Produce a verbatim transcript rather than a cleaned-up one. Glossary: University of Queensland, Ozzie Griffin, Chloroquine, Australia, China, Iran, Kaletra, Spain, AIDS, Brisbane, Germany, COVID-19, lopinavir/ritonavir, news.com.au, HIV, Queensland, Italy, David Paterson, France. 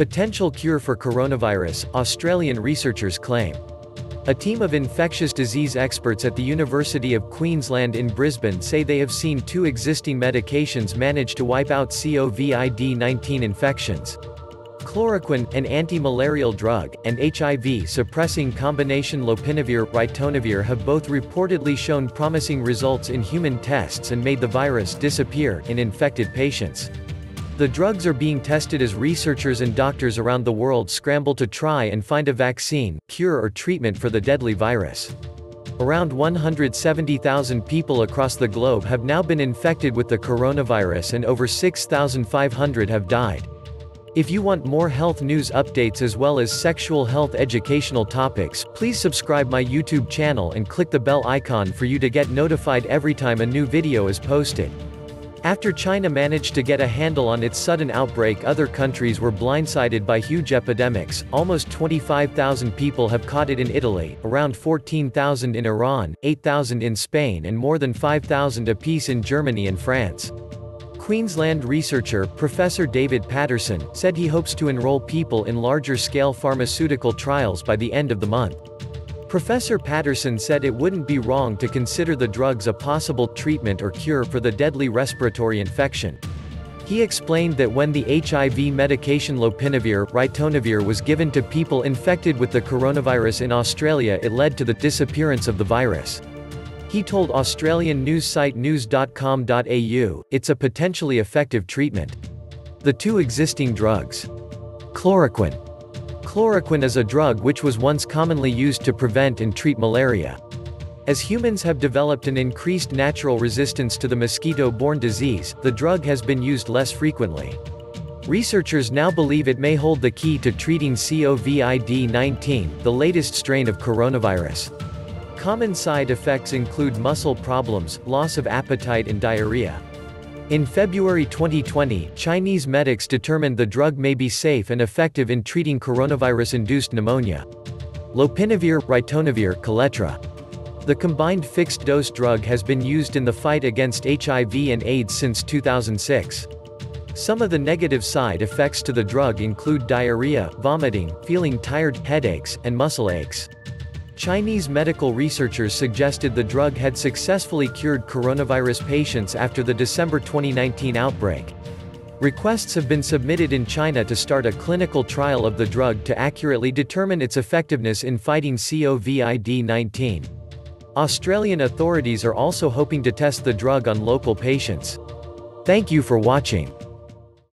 Potential cure for coronavirus, Australian researchers claim. A team of infectious disease experts at the University of Queensland in Brisbane say they have seen two existing medications manage to wipe out COVID nineteen infections. Chloroquine, an anti-malarial drug, and H I V-suppressing combination lopinavir/ritonavir have both reportedly shown promising results in human tests and made the virus disappear in infected patients. The drugs are being tested as researchers and doctors around the world scramble to try and find a vaccine, cure or treatment for the deadly virus. Around one hundred seventy thousand people across the globe have now been infected with the coronavirus and over six thousand five hundred have died. If you want more health news updates as well as sexual health educational topics, please subscribe my YouTube channel and click the bell icon for you to get notified every time a new video is posted. After China managed to get a handle on its sudden outbreak, other countries were blindsided by huge epidemics. Almost twenty-five thousand people have caught it in Italy, around fourteen thousand in Iran, eight thousand in Spain and more than five thousand apiece in Germany and France. Queensland researcher, Professor David Paterson, said he hopes to enroll people in larger-scale pharmaceutical trials by the end of the month. Professor Paterson said it wouldn't be wrong to consider the drugs a possible treatment or cure for the deadly respiratory infection. He explained that when the H I V medication lopinavir/ritonavir was given to people infected with the coronavirus in Australia, it led to the disappearance of the virus. He told Australian news site news dot com dot A U, it's a potentially effective treatment. The two existing drugs. Chloroquine. Chloroquine is a drug which was once commonly used to prevent and treat malaria. As humans have developed an increased natural resistance to the mosquito-borne disease, the drug has been used less frequently. Researchers now believe it may hold the key to treating COVID nineteen, the latest strain of coronavirus. Common side effects include muscle problems, loss of appetite and diarrhea. In February twenty twenty, Chinese medics determined the drug may be safe and effective in treating coronavirus-induced pneumonia. Lopinavir/ritonavir, Kaletra. The combined fixed-dose drug has been used in the fight against H I V and AIDS since two thousand six. Some of the negative side effects to the drug include diarrhea, vomiting, feeling tired, headaches, and muscle aches. Chinese medical researchers suggested the drug had successfully cured coronavirus patients after the December twenty nineteen outbreak. Requests have been submitted in China to start a clinical trial of the drug to accurately determine its effectiveness in fighting COVID nineteen. Australian authorities are also hoping to test the drug on local patients. Thank you for watching.